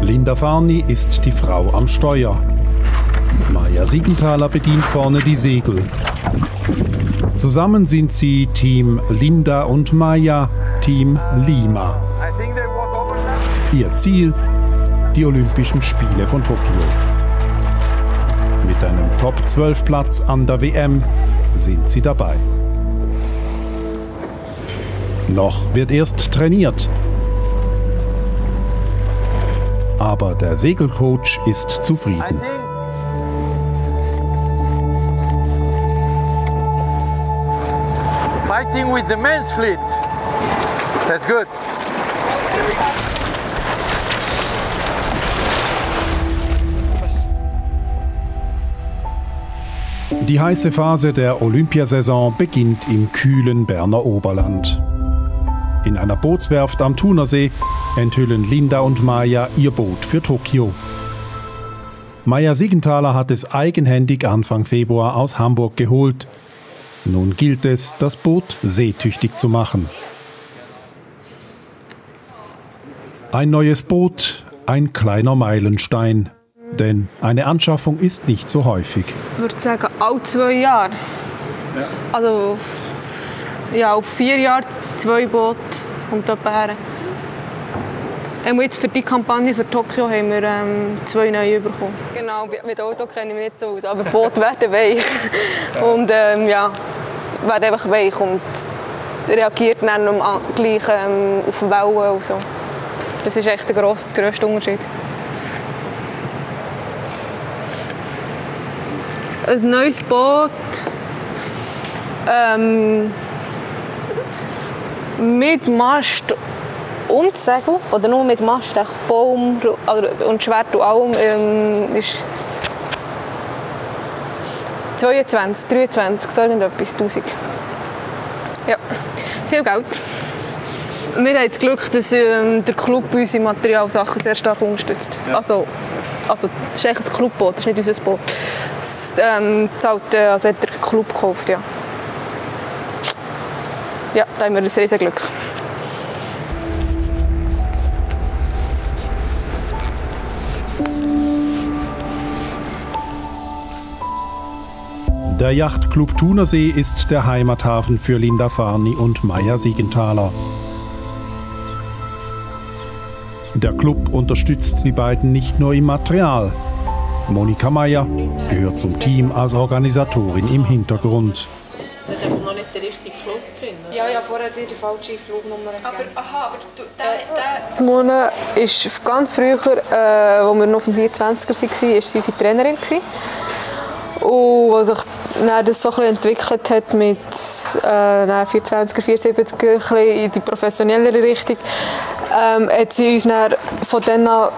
Linda Fahrni ist die Frau am Steuer. Maja Siegenthaler bedient vorne die Segel. Zusammen sind sie Team Linda und Maja, Team Lima. Ihr Ziel: die Olympischen Spiele von Tokio. Mit einem Top-12-Platz an der WM sind sie dabei. Noch wird erst trainiert. Aber der Segelcoach ist zufrieden. Fighting with the men's fleet. That's good. Die heiße Phase der Olympiasaison beginnt im kühlen Berner Oberland. In einer Bootswerft am Thunersee enthüllen Linda und Maja ihr Boot für Tokio. Maja Siegenthaler hat es eigenhändig Anfang Februar aus Hamburg geholt. Nun gilt es, das Boot seetüchtig zu machen. Ein neues Boot, ein kleiner Meilenstein. Denn eine Anschaffung ist nicht so häufig. Ich würde sagen, alle 2 Jahre. Ja. Also ja, auf 4 Jahre 2 Boote kommt dabei. Jetzt für die Kampagne für Tokio haben wir 2 neue bekommen. Genau, mit Auto kenne ich mich nicht so aus, aber Boote werden weich. Und ja, werden einfach weich und reagiert dann gleich auf Wellen und so. Das ist echt der grösste Unterschied. Ein neues Boot. Mit Mast und Segel, oder nur mit Mast, Baum und Schwert und allem, ist 22, 23, so etwas, 1000. Ja, viel Geld. Wir haben das Glück, dass der Club unsere Materialsachen sehr stark unterstützt. Ja. Also, das ist eigentlich ein Clubboot, das ist nicht unser Boot. Das also hat der Club gekauft, ja. Ja, da haben wir ein riesen Glück. Der Yachtclub Thunersee ist der Heimathafen für Linda Fahrni und Maja Siegenthaler. Der Club unterstützt die beiden nicht nur im Material. Monika Meyer gehört zum Team als Organisatorin im Hintergrund. Da ist einfach noch nicht der richtige Flug drin. Oder? Ja, vorher hat er die falsche Flugnummer gegeben. Aber Mona ist ganz früher, als wir noch auf dem 24er waren, ist sie unsere Trainerin. Und als sich das so ein bisschen entwickelt hat mit 420er, 470er, ein bisschen in die professionellere Richtung, hat sie uns dann von dann an,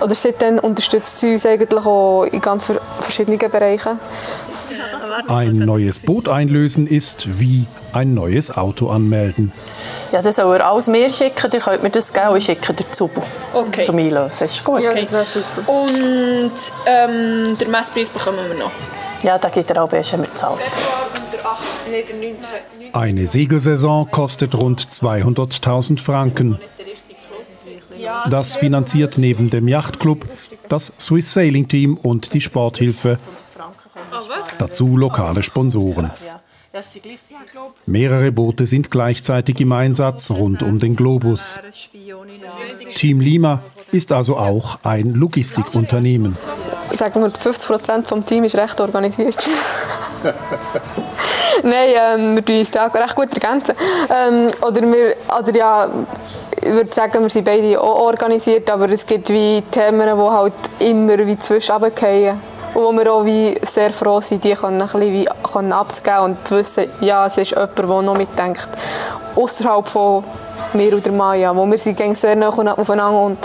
oder seitdem unterstützt sie uns eigentlich auch in ganz verschiedenen Bereichen. Ein neues Boot einlösen ist wie ein neues Auto anmelden. Ja, das soll er alles mir schicken, ihr könnt mir das geben, ich schicke dir zu zum Einlösen. Ist gut. Ja, okay. Das wäre super. Und den Messbrief bekommen wir noch? Ja, den gibt er auch erst, wenn wir zahlen. Eine Segelsaison kostet rund 200.000 Franken. Das finanziert neben dem Yachtclub das Swiss Sailing Team und die Sporthilfe. Dazu lokale Sponsoren. Mehrere Boote sind gleichzeitig im Einsatz rund um den Globus. Team Lima ist also auch ein Logistikunternehmen. Sagen wir, 50% vom Team ist recht organisiert. Nein, wir tun uns da recht gut ergänzen. Oder ja, ich würde sagen, wir sind beide auch organisiert, aber es gibt wie Themen, die halt immer wie zwischenabgehen. Und wo wir auch wie sehr froh sind, die können ein bisschen abzugeben und zu wissen, ja, es ist jemand, der noch mitdenkt. Außerhalb von mir oder Maja, wo wir sind sehr nah aufeinander und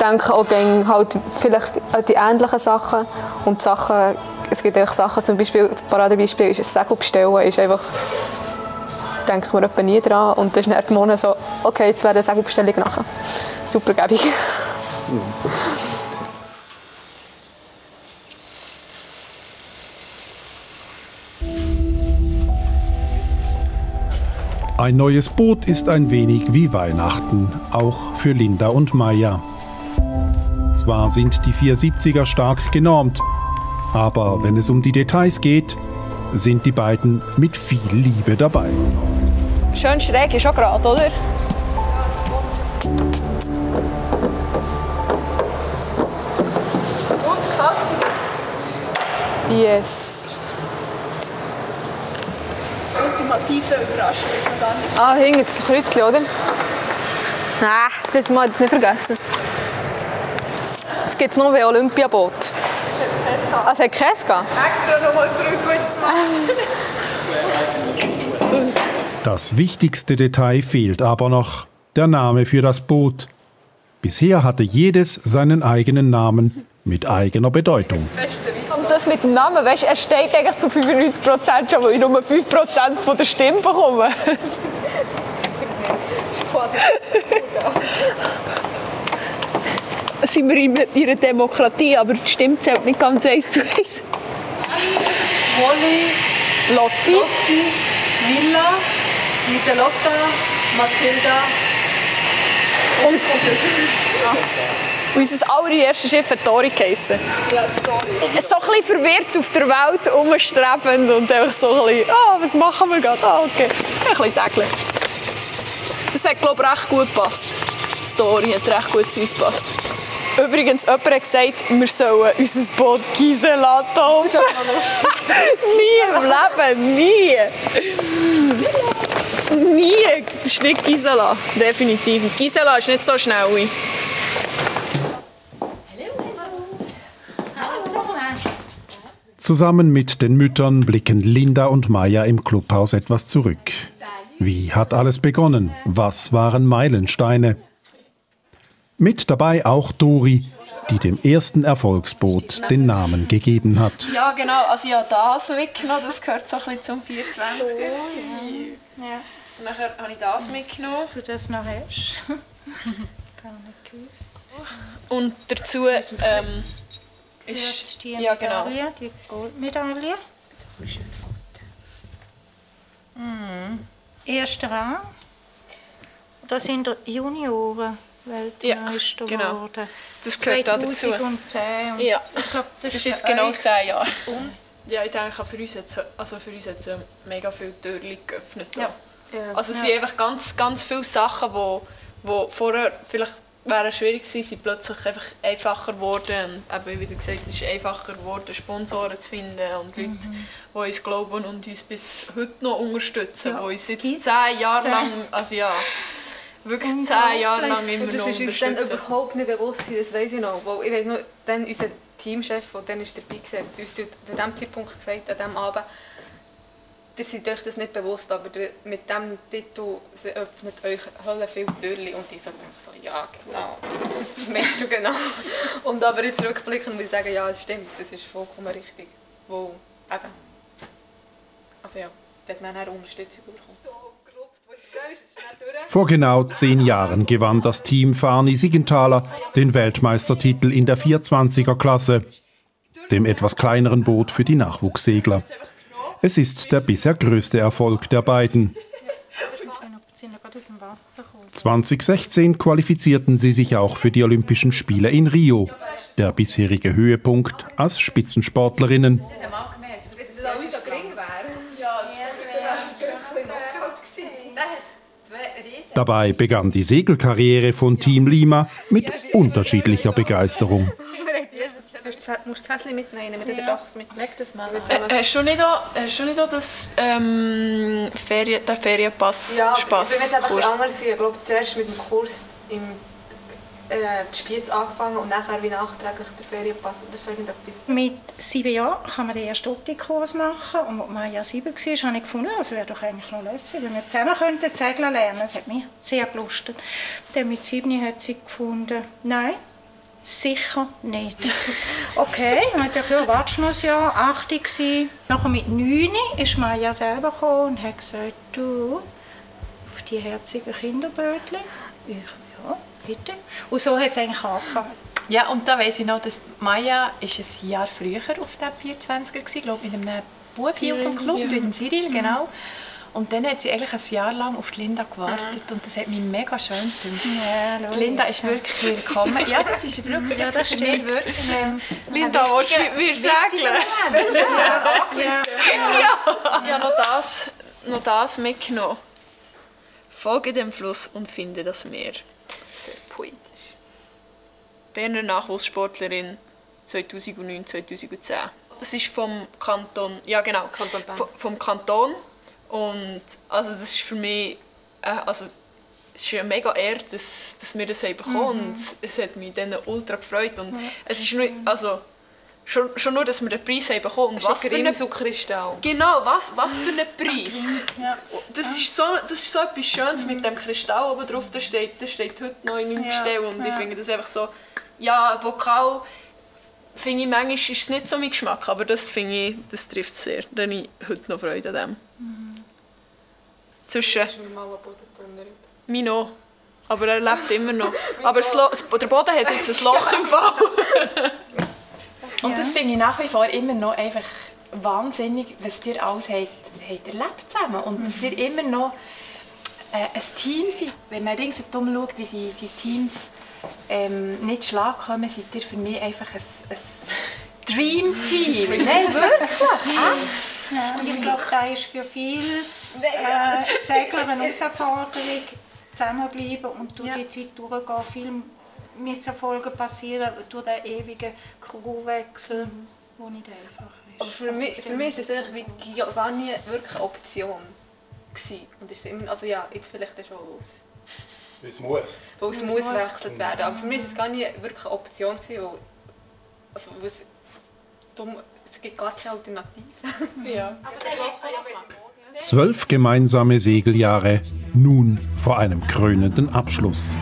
denken auch halt vielleicht an die ähnlichen Sachen und die Sachen es gibt einfach Sachen, zum Beispiel, das Paradebeispiel ist ein Segel bestellen, ist einfach, denkt man etwa nie dran und dann ist nach dem Monat so, okay, jetzt wäre eine Segelbestellung nachher. Supergebig. Ein neues Boot ist ein wenig wie Weihnachten, auch für Linda und Maja. Zwar sind die 470er stark genormt, aber wenn es um die Details geht, sind die beiden mit viel Liebe dabei. Schön schräg ist auch gerade, oder? Gut, gefällt's? Yes. Ultimative Überraschung. Ah, hinten das Kreuzchen, oder? Nein, das muss ich nicht vergessen. Es gibt nur wie Olympiaboot. Es hat keins gehabt. Es hat keins. Extra nochmal zurück. Das wichtigste Detail fehlt aber noch. Der Name für das Boot. Bisher hatte jedes seinen eigenen Namen mit eigener Bedeutung. Das mit dem Namen, weißt, er steht eigentlich zu 95% schon, weil ich nur 5% von der Stimme bekomme. Sind wir in ihrer Demokratie, aber die Stimme zählt nicht ganz eins zu eins. Molly, Lotti, Milla, Lieselotta, Mathilda und unser allererstes Schiff hat Tori geheissen. Ja, Tori. So ein bisschen verwirrt auf der Welt, umstrebend und einfach so ein bisschen, oh, was machen wir gerade? Ah, oh, okay. Ein bisschen segeln. Das hat, glaube ich, recht gut gepasst. Das Tori hat recht gut zu uns gepasst. Übrigens, jemand hat gesagt, wir sollen unser Boot Gisela taufen. Das ist auch mal lustig. Nie im Leben, nie. Nie. Das ist nicht Gisela, definitiv. Gisela ist nicht so schnell. Zusammen mit den Müttern blicken Linda und Maja im Clubhaus etwas zurück. Wie hat alles begonnen? Was waren Meilensteine? Mit dabei auch Tori, die dem ersten Erfolgsboot den Namen gegeben hat. Ja genau, also ja, das mitgenommen, das gehört so ein bisschen zum 420er. Oh, ja. Ja. Und dann habe ich das mitgenommen. Dass du das noch hast. Gar nicht gewusst. Und dazu... ist die, ja, genau. Medaille, die Goldmedaille. Das ist ein Foto. Mm. Erster Rang. Das sind Junioren Weltmeister geworden. Genau. Das gehört 2010 dazu. Und ja. Ich glaube, das ist jetzt genau 10 Jahre. Und, ja, ich denke, für uns hat es mega viele Türen geöffnet. Ja. Ja. Also, es sind einfach ganz viele Sachen, die vorher vielleicht wäre schwierig gewesen, sind plötzlich einfach einfacher geworden. Eben, wie du gesagt hast, es ist einfacher geworden, Sponsoren zu finden und Leute, die uns glauben und uns bis heute noch unterstützen, die uns jetzt 10 Jahre lang, also ja, wirklich 10 Jahre lang immer noch unterstützen. Und das ist uns dann überhaupt nicht bewusst, das weiss ich noch. Weil ich weiss noch, dann unser Teamchef, der dann dabei war, hat uns zu diesem Zeitpunkt gesagt, an diesem Abend, ihr seid euch das nicht bewusst, aber mit diesem Titel öffnet euch Hölle viel Türchen. Und ich so denke so, ja genau, das meinst du genau. Und aber jetzt rückblickend muss ich sagen, ja es stimmt, das ist vollkommen richtig. Wo eben, also ja, dort man eine Unterstützung bekommt. Vor genau 10 Jahren gewann das Team Fahrni Siegenthaler den Weltmeistertitel in der 420er Klasse, dem etwas kleineren Boot für die Nachwuchssegler. Es ist der bisher größte Erfolg der beiden. 2016 qualifizierten sie sich auch für die Olympischen Spiele in Rio. Der bisherige Höhepunkt als Spitzensportlerinnen. Dabei begann die Segelkarriere von Team Lima mit unterschiedlicher Begeisterung. Musst du das Häschen mitnehmen, mit der Dachs mit. Leg das mal. Hast du nicht auch den Ferienpass? Ja, Spass ich bin etwas anders. Ich glaube, zuerst mit dem Kurs im Spiez angefangen und nachher wie nachträglich der Ferienpass oder so etwas. Mit 7 Jahren kann man den ersten Optikkurs machen und als Maja 7 war, habe ich gefunden, das wäre doch eigentlich noch lässig, wenn wir zusammen könnten segeln lernen. Das hat mich sehr gelustet. Dann mit 7 hat sie gefunden, nein, Sicher nicht. Okay, ich dachte, ja, warte schon ein Jahr, 8 war. Nachher mit 9 ist Maja selber gekommen und hat gesagt, du, auf die herzigen Kinderbötchen. Ich, ja, bitte. Und so hat es eigentlich angefangen. Ja, und da weiss ich noch, dass Maja ist ein Jahr früher auf dem 420er war, glaube ich, mit einem Bub hier aus dem Club, ja, mit dem Cyril, genau. Und dann hat sie eigentlich ein Jahr lang auf die Linda gewartet und das hat mich mega schön gedacht. Ja, Linda ist wirklich willkommen. Ja, das ist wirklich, ja, das stimmt. Wirklich Linda, willst du mit mir segeln? Ja. Ja, noch das mitgenommen. Folge dem Fluss und finde das Meer. Sehr poetisch. Berner Nachwuchssportlerin 2009-2010. Das ist vom Kanton, ja genau, Kanton Bern. Vom Kanton. Und also das ist für mich, also es ist eine mega Ehre, dass wir das bekommen haben. Und es hat mich dann ultra gefreut. Und es ist nur, also schon nur, dass wir den Preis haben bekommen. Und was für ein Kristall. Genau, was für einen Preis. Ja. Das ist so etwas Schönes mit dem Kristall oben drauf. Das steht heute noch in meinem Gestell. Und ich finde das einfach so, ja, ein Pokal, finde ich, manchmal ist es nicht so mein Geschmack. Aber das finde ich, das trifft es sehr. Da habe ich heute noch Freude an dem. Zwischen. Mino. Aber er lebt immer noch. Aber der Boden hat jetzt ein Loch im Fall. Und das finde ich nach wie vor immer noch einfach wahnsinnig, was ihr alles habt erlebt zusammen. Und dass ihr immer noch ein Team seid. Wenn man ringsherum schaut, wie die Teams nicht Schlag kommen, seid ihr für mich einfach ein Dream-Team. Nein, wirklich. Ja, also ich glaube, das ist für viele Segler eine Herausforderung, zusammenbleiben und durch die Zeit durchgehen. Viele Misserfolge passieren durch den ewigen Crewwechsel, der nicht einfach ist. Aber für mich war das eigentlich gar nie wirklich eine Option. Und ist immer, also ja, jetzt vielleicht schon aus. Weil es muss gewechselt werden. Aber für mich war das gar nie wirklich eine Option, weil es dumm. Es gibt gar keine Alternative. 12 gemeinsame Segeljahre, nun vor einem krönenden Abschluss.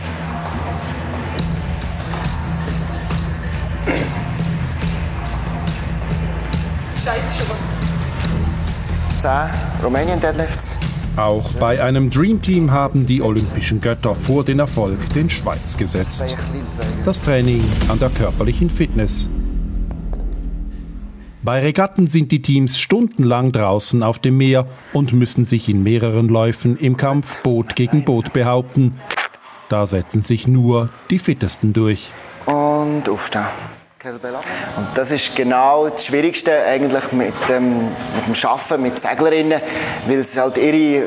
Scheiße schon. 10 Rumänien-Deadlifts. Auch bei einem Dreamteam haben die olympischen Götter vor den Erfolg den Schweiz gesetzt. Das Training an der körperlichen Fitness. Bei Regatten sind die Teams stundenlang draußen auf dem Meer und müssen sich in mehreren Läufen im Kampf Boot gegen Boot behaupten. Da setzen sich nur die Fittesten durch. Und aufstehen. Und das ist genau das Schwierigste eigentlich mit dem Arbeiten mit Seglerinnen, weil es halt ihr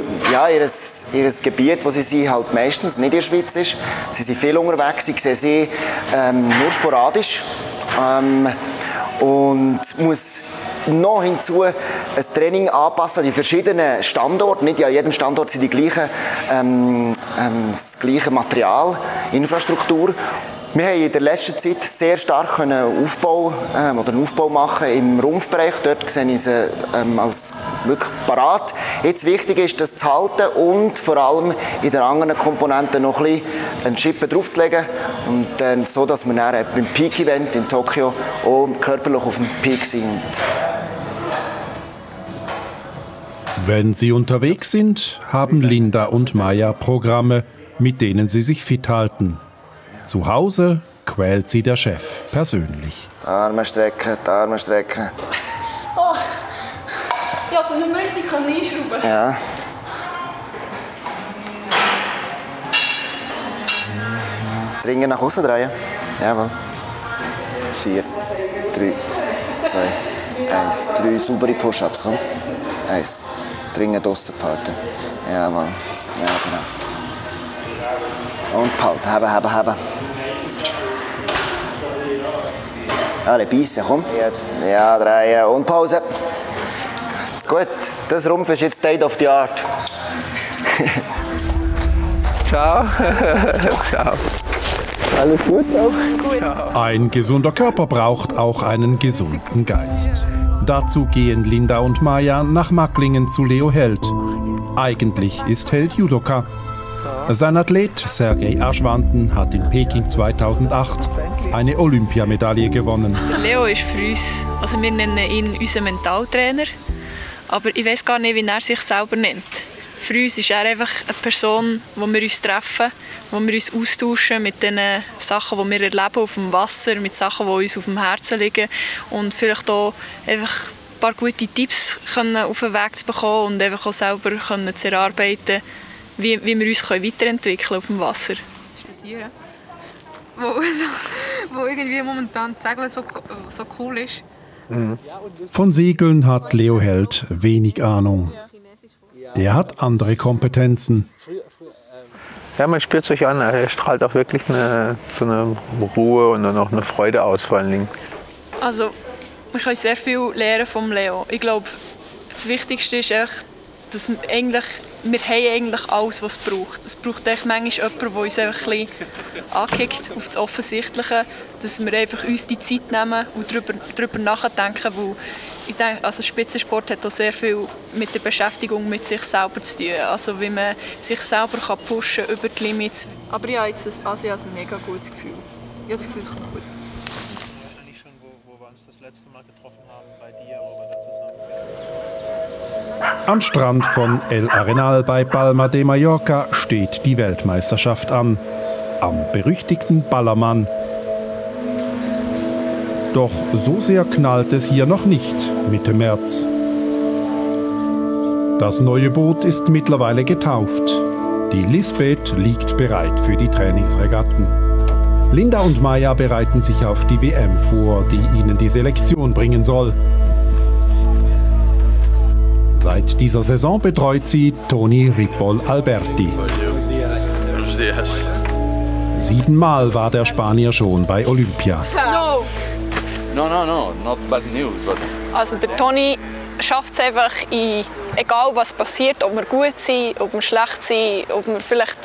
Gebiet, wo sie sind, halt meistens nicht in der Schweiz ist. Sie sind viel unterwegs, sie sehen sie nur sporadisch. Und muss noch hinzu ein Training anpassen an die verschiedenen Standorte. Nicht an jedem Standort sind die gleichen, das gleiche Material, Infrastruktur. Wir haben in der letzten Zeit sehr stark einen Aufbau machen im Rumpfbereich. Dort sehe ich sie als wirklich parat. Jetzt wichtig ist, das zu halten und vor allem in der anderen Komponente noch ein bisschen einen Schippen draufzulegen. Und dann so, dass wir dann beim Peak-Event in Tokio auch körperlich auf dem Peak sind. Wenn sie unterwegs sind, haben Linda und Maja Programme, mit denen sie sich fit halten. Zu Hause quält sie der Chef persönlich. Die Arme strecken, die Arme strecken. Oh, ich konnte nicht mehr richtig einschrauben. Ja. Ringen nach außen drehen. Jawohl. 4, 3, 2, 1. 3 saubere Push-ups, komm. 1. Ringen draussen behalten. Jawohl. Ja, genau. Und behalten, haben. Alle beißen, komm. Ja, 3 und Pause. Gut, das Rumpf ist jetzt State of the Art. Ciao. Ciao. Alles gut auch? Ein gesunder Körper braucht auch einen gesunden Geist. Dazu gehen Linda und Maja nach Macklingen zu Leo Held. Eigentlich ist Held Judoka. Sein Athlet Sergej Aschwanden hat in Peking 2008 eine Olympiamedaille gewonnen. Leo ist für uns, also wir nennen ihn unseren Mentaltrainer, aber ich weiß gar nicht, wie er sich selber nennt. Für uns ist er einfach eine Person, wo wir uns treffen, wo wir uns austauschen mit den Sachen, die wir erleben auf dem Wasser, mit Sachen, die uns auf dem Herzen liegen und vielleicht auch einfach ein paar gute Tipps auf den Weg zu bekommen und einfach auch selber zu erarbeiten, wie wir uns weiterentwickeln auf dem Wasser. Studieren, wo irgendwie momentan die Segeln so cool ist. Mhm. Von Segeln hat Leo Held wenig Ahnung. Der hat andere Kompetenzen. Ja, man spürt sich an, er strahlt auch wirklich so eine Ruhe und dann auch eine Freude aus, vor allen Dingen. Also, wir können sehr viel lernen vom Leo. Ich glaube, das Wichtigste ist echt, dass wir eigentlich alles, was es braucht. Es braucht echt manchmal jemanden, der uns einfach ein bisschen ankickt auf das Offensichtliche, dass wir einfach uns die Zeit nehmen und darüber nachdenken, weil ich denke, also Spitzensport hat auch sehr viel mit der Beschäftigung mit sich selber zu tun. Also wie man sich selber pushen kann über die Limits. Aber ich habe jetzt ein mega gutes Gefühl. Ich habe das Gefühl, es kommt gut. Weißt du nicht schon, wo wir uns das letzte Mal getroffen haben, bei dir, wo wir da zusammen waren? Am Strand von El Arenal bei Palma de Mallorca steht die Weltmeisterschaft an. Am berüchtigten Ballermann. Doch so sehr knallt es hier noch nicht, Mitte März. Das neue Boot ist mittlerweile getauft. Die Lisbeth liegt bereit für die Trainingsregatten. Linda und Maja bereiten sich auf die WM vor, die ihnen die Selektion bringen soll. Seit dieser Saison betreut sie Toni Ripoll-Alberti. 7-mal war der Spanier schon bei Olympia. No. No, not bad news. But... Also der Toni schafft es einfach, egal was passiert, ob wir gut sind, ob wir schlecht sind, ob wir vielleicht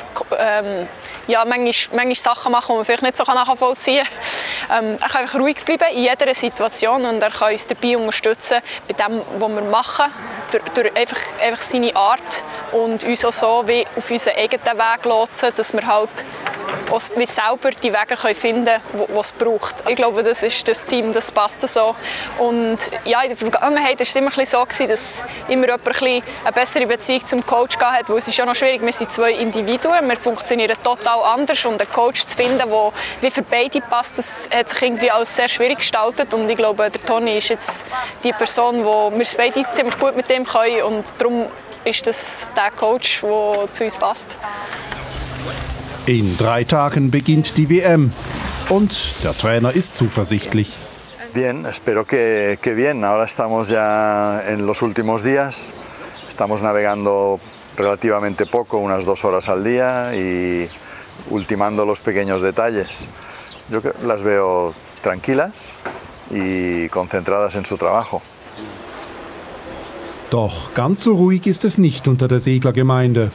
manchmal Sachen machen, die man vielleicht nicht so nachvollziehen kann. Er kann einfach ruhig bleiben in jeder Situation und er kann uns dabei unterstützen bei dem, was wir machen, durch einfach seine Art und uns auch so wie auf unseren eigenen Weg lotsen, dass wir halt wie selber die Wege finden können, die es braucht. Ich glaube, das ist das Team, das passt so. Und ja, in der Vergangenheit war es immer so, dass immer jemand eine bessere Beziehung zum Coach hatte, weil es ist ja noch schwierig, wir sind zwei Individuen, wir funktionieren total anders und einen Coach zu finden, der wie für beide passt, das hat sich irgendwie alles sehr schwierig gestaltet und ich glaube, der Toni ist jetzt die Person, wo wir beide ziemlich gut mit dem können und darum ist das der Coach, der zu uns passt. In 3 Tagen beginnt die WM und der Trainer ist zuversichtlich. Bien, espero que bien. Ahora estamos ya en los últimos días. Estamos navegando relativamente poco, unas 2 horas al día y ultimando los pequeños detalles. Yo las veo tranquilas y concentradas en su trabajo. Doch ganz so ruhig ist es nicht unter der Seglergemeinde.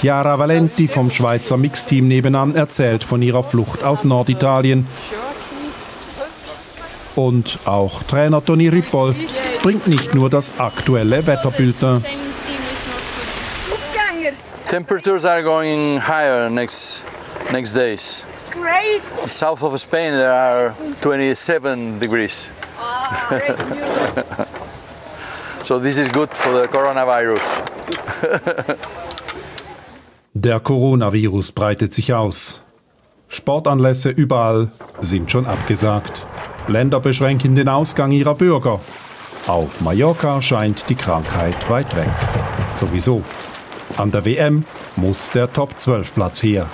Chiara Valenti vom Schweizer Mixteam nebenan erzählt von ihrer Flucht aus Norditalien. Und auch Trainer Toni Ripoll bringt nicht nur das aktuelle Wetterbilder. Temperatures are going higher next days. Great. South of Spain there are 27 degrees. So this is good for the coronavirus. Der Coronavirus breitet sich aus. Sportanlässe überall sind schon abgesagt. Länder beschränken den Ausgang ihrer Bürger. Auf Mallorca scheint die Krankheit weit weg. Sowieso. An der WM muss der Top-12-Platz her.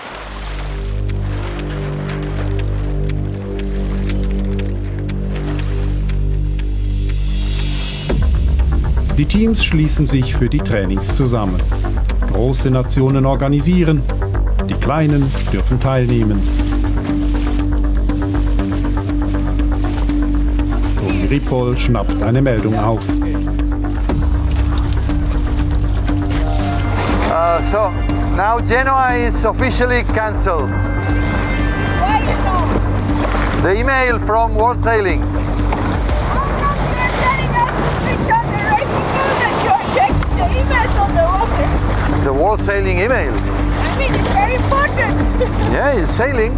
Die Teams schließen sich für die Trainings zusammen. Große Nationen organisieren, die Kleinen dürfen teilnehmen. Toni Ripoll schnappt eine Meldung auf. So, now Genoa is officially cancelled. The email from World Sailing. The World Sailing email. I mean, It's very important. Yeah, it's sailing.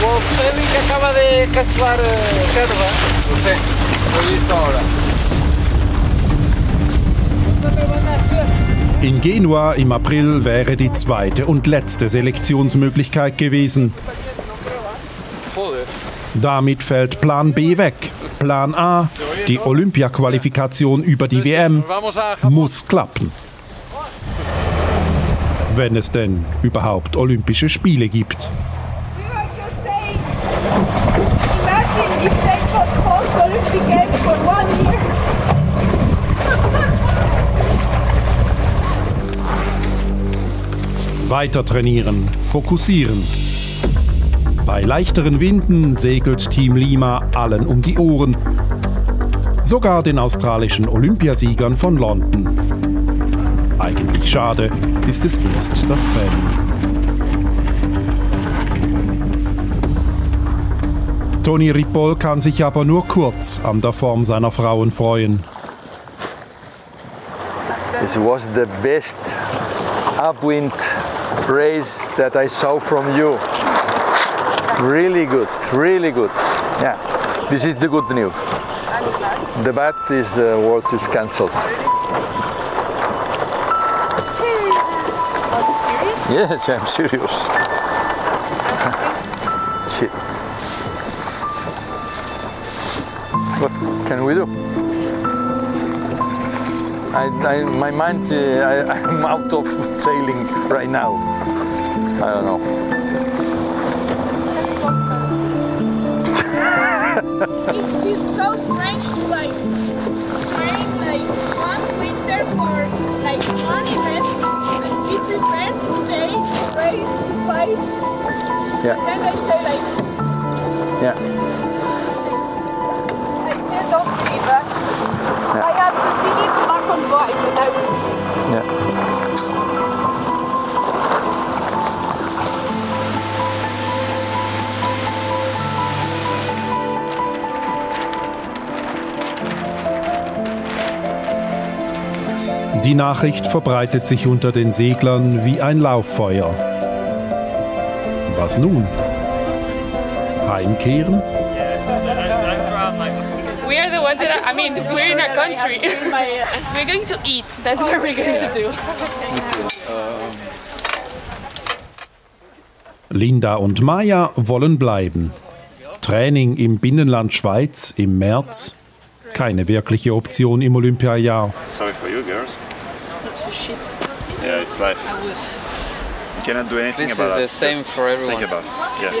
World Sailing que acaba de cancelar reserva. No sé, lo he visto ahora. In Genua im April wäre die zweite und letzte Selektionsmöglichkeit gewesen. Damit fällt Plan B weg. Plan A, die Olympia-Qualifikation über die WM, muss klappen. Wenn es denn überhaupt Olympische Spiele gibt. Weiter trainieren, fokussieren. Bei leichteren Winden segelt Team Lima allen um die Ohren. Sogar den australischen Olympiasiegern von London. Eigentlich schade, ist es erst das Training. Toni Ripoll kann sich aber nur kurz an der Form seiner Frauen freuen. Es war der beste Upwind Race that I saw from you. Really good, really good. Yeah, this is the good news. The bad is the World Series cancelled. Are you serious? Yes, I'm serious. Shit. What can we do? My mind, I'm out of sailing right now. I don't know. It feels so strange to like train like one winter for like one event and be prepared today to race, to fight. Yeah. And then I say like, yeah. I still don't believe that. Yeah. I have to see this black and white and I will believe. Die Nachricht verbreitet sich unter den Seglern wie ein Lauffeuer. Was nun? Heimkehren? We are the ones that I mean, we're in our country. We're going to eat. That's what we're going to do. Linda und Maja wollen bleiben. Training im Binnenland Schweiz im März. Keine wirkliche Option im Olympiajahr. Sorry for you girls. It's a shit. Yeah, it's life. You cannot do anything about it. This is the same for everyone. Yeah.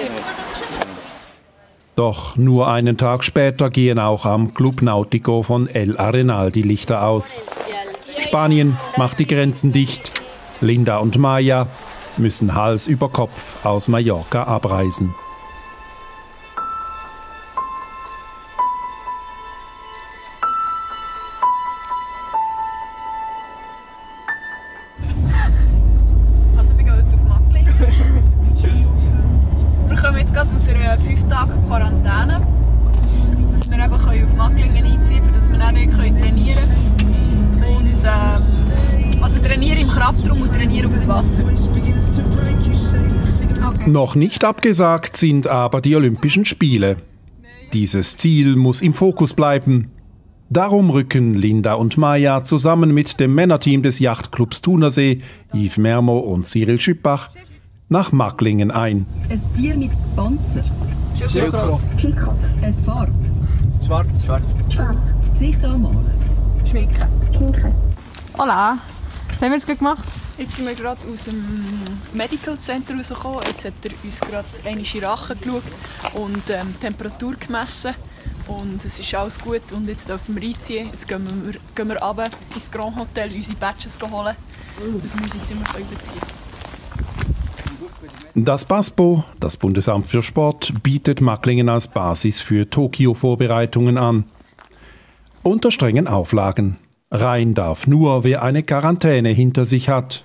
Doch nur einen Tag später gehen auch am Club Náutico von El Arenal die Lichter aus. Spanien macht die Grenzen dicht. Linda und Maja müssen Hals über Kopf aus Mallorca abreisen. Noch nicht abgesagt sind aber die Olympischen Spiele. Dieses Ziel muss im Fokus bleiben. Darum rücken Linda und Maja zusammen mit dem Männerteam des Yachtclubs Thunersee, Yves Mermo und Cyril Schippach, nach Macklingen ein. Ein Tier mit Panzer. Schildkröte. Eine Farbe. Schwarz. Schwarz. Das Gesicht anmalen. Schminken. Hola. Was haben wir jetzt gemacht? Jetzt sind wir gerade aus dem Medical Center rausgekommen. Jetzt hat er uns gerade einmal in den Rachen geschaut und Temperatur gemessen. Und es ist alles gut und jetzt dürfen wir reinziehen. Jetzt gehen wir runter ins Grand Hotel, unsere Badges holen, dass wir unser Zimmer überziehen können. Das BASPO, das Bundesamt für Sport, bietet Macklingen als Basis für Tokio-Vorbereitungen an. Unter strengen Auflagen. Rein darf nur, wer eine Quarantäne hinter sich hat.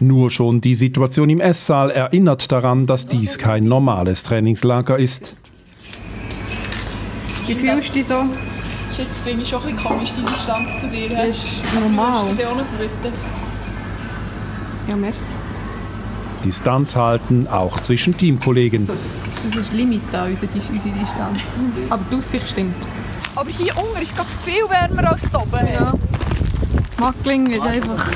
Nur schon die Situation im Esssaal erinnert daran, dass dies kein normales Trainingslager ist. Wie fühlst du dich so? Das ist jetzt für mich schon ein bisschen komisch, die Distanz zu dir. Das ist normal. Du musst dir auch nicht blüten. Ja, merci. Distanz halten, auch zwischen Teamkollegen. Das ist Limit an unsere Distanz. Aber die Aussicht stimmt. Aber hier unten ist es viel wärmer als hier oben. Ja. Mackling ist einfach...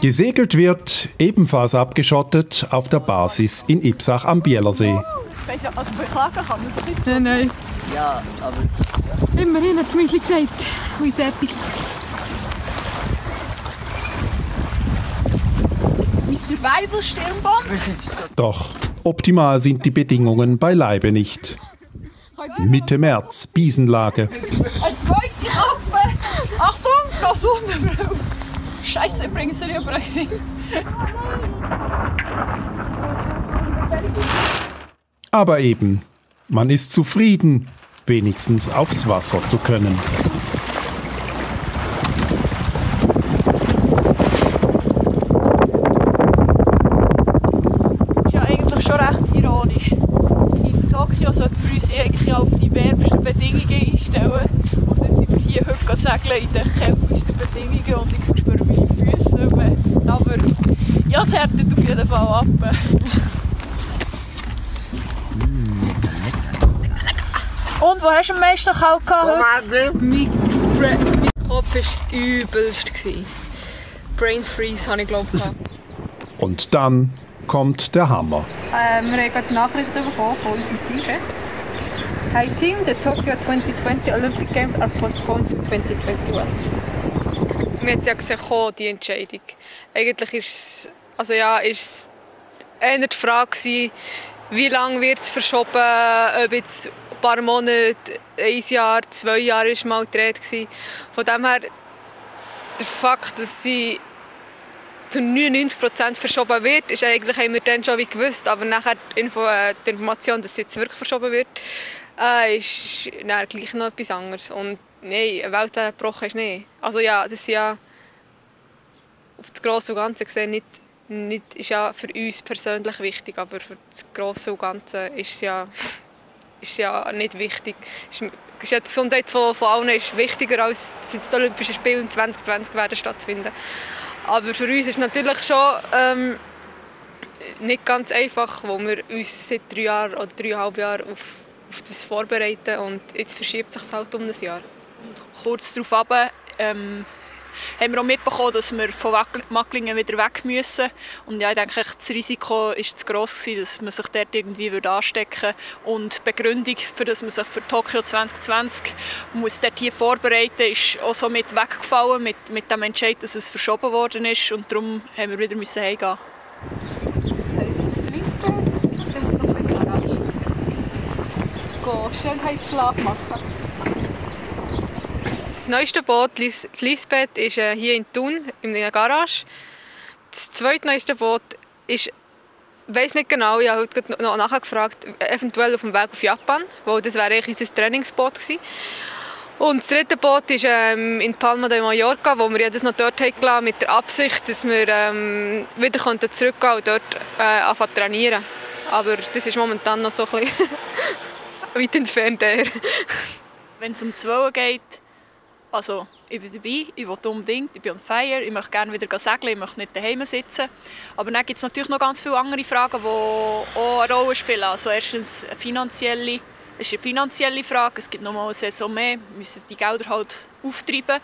Gesegelt wird, ebenfalls abgeschottet, auf der Basis in Ipsach am Bielersee. Ich weiss ja, also beklagen kann man es nicht. Nein, nein. Ja, aber... Ja. Immerhin hat es mich gesagt, wie es episch. Doch, optimal sind die Bedingungen beileibe nicht. Mitte März, Biesenlage. Als wollte ich hoffen. Achtung, noch Sonnenbrille. Scheiße, bringen sie rüber. Aber eben, man ist zufrieden, wenigstens aufs Wasser zu können. In den kältesten Bedingungen und ich spüre meine Füße nicht mehr. Aber ja, es härtet auf jeden Fall ab. Und wo hast du am meisten kalt gehabt? Mein Kopf war das Übelste. Brain Freeze habe ich glaube ich. Und dann kommt der Hammer. Wir haben gerade Nachrichten bekommen von unserem Team. Hi Team, the Tokyo 2020 Olympic Games are postponed to 2021. Wir haben es ja gesehen, die Entscheidung. Eigentlich war es, also ja, ist eine Frage, wie lange wird es verschoben, ob jetzt ein paar Monate, ein Jahr, 2 Jahre war mal die Rede. Von dem her, der Fakt, dass sie zu 99% verschoben wird, ist eigentlich, haben wir dann schon wie gewusst, aber nachher die Information, dass sie jetzt wirklich verschoben wird, ist nein, gleich noch etwas anderes. Und nein, eine Welt gebrochen ist nicht. Also ja, das ist ja auf das Grosse und Ganze gesehen nicht ist ja für uns persönlich wichtig, aber für das Grosse und Ganze ist ja nicht wichtig. Ist ja die Gesundheit von allen ist wichtiger, als dass die Olympischen Spiele in 2020 werden stattfinden. Aber für uns ist natürlich schon nicht ganz einfach, wo wir uns seit 3 Jahren oder 3,5 Jahren auf das vorbereiten und jetzt verschiebt es sich halt um ein Jahr. Und kurz darauf runter, haben wir auch mitbekommen, dass wir von Macklingen wieder weg müssen. Und ja, ich denke, das Risiko war zu gross, dass man sich dort irgendwie anstecken würde. Und die Begründung, für dass man sich für Tokio 2020 muss dort hier vorbereiten muss, ist auch so mit weggefallen mit dem Entscheid, dass es verschoben worden ist. Und darum haben wir wieder heimgehen müssen. Lisbeth. Schönheitsschlaf machen. Das neueste Boot, das Lisbeth, ist hier in Thun, in der Garage. Das zweitneueste Boot ist, ich weiss nicht genau, ich habe heute noch nachgefragt, eventuell auf dem Weg auf Japan, weil das wäre eigentlich unser Trainingsboot gewesen. Und das dritte Boot ist in Palma de Mallorca, wo wir jedes noch dort haben mit der Absicht, dass wir wieder zurückgehen können und dort anfangen zu trainieren. Aber das ist momentan noch so ein bisschen... weit entfernt. Wenn es um 12 Uhr geht, also ich bin dabei, ich will unbedingt, ich bin on fire, ich möchte gerne wieder segeln, ich möchte nicht daheim sitzen. Aber dann gibt es natürlich noch ganz viele andere Fragen, die auch eine Rolle spielen. Also erstens eine finanzielle Frage, es gibt noch mal eine Saison mehr, wir müssen die Gelder halt auftreiben.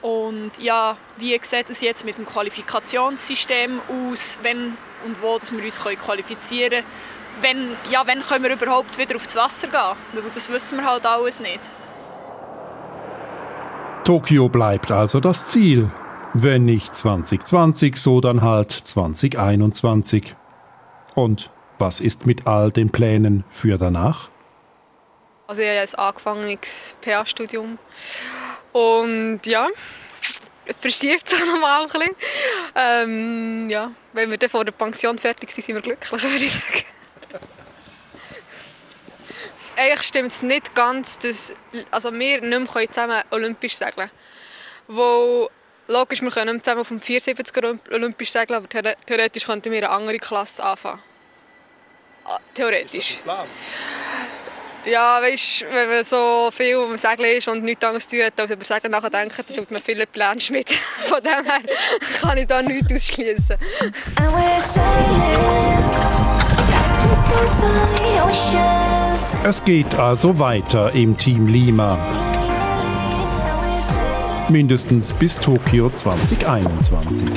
Und ja, wie sieht es jetzt mit dem Qualifikationssystem aus, wenn und wo dass wir uns qualifizieren können? Wenn können wir überhaupt wieder aufs Wasser gehen? Das wissen wir halt alles nicht. Tokio bleibt also das Ziel. Wenn nicht 2020, so dann halt 2021. Und was ist mit all den Plänen für danach? Also ich habe jetzt angefangen mit dem PA-Studium. Und ja, es verschiebt sich noch mal ein bisschen. Ja, wenn wir dann vor der Pension fertig sind, sind wir glücklich, würde ich sagen. Eigentlich stimmt es nicht ganz, dass also wir nicht mehr zusammen olympisch segeln können. Weil, logisch, wir können nicht zusammen auf dem 470er olympisch segeln, aber theoretisch könnten wir eine andere Klasse anfangen. Theoretisch. Ist das der Plan? Ja, weißt, wenn man so viel um Segeln ist und nichts anderes tut, als über Segeln nachdenkt, dann tut man viele Pläne mit. Von dem her kann ich da nichts ausschließen. Es geht also weiter im Team Lima. Mindestens bis Tokio 2021.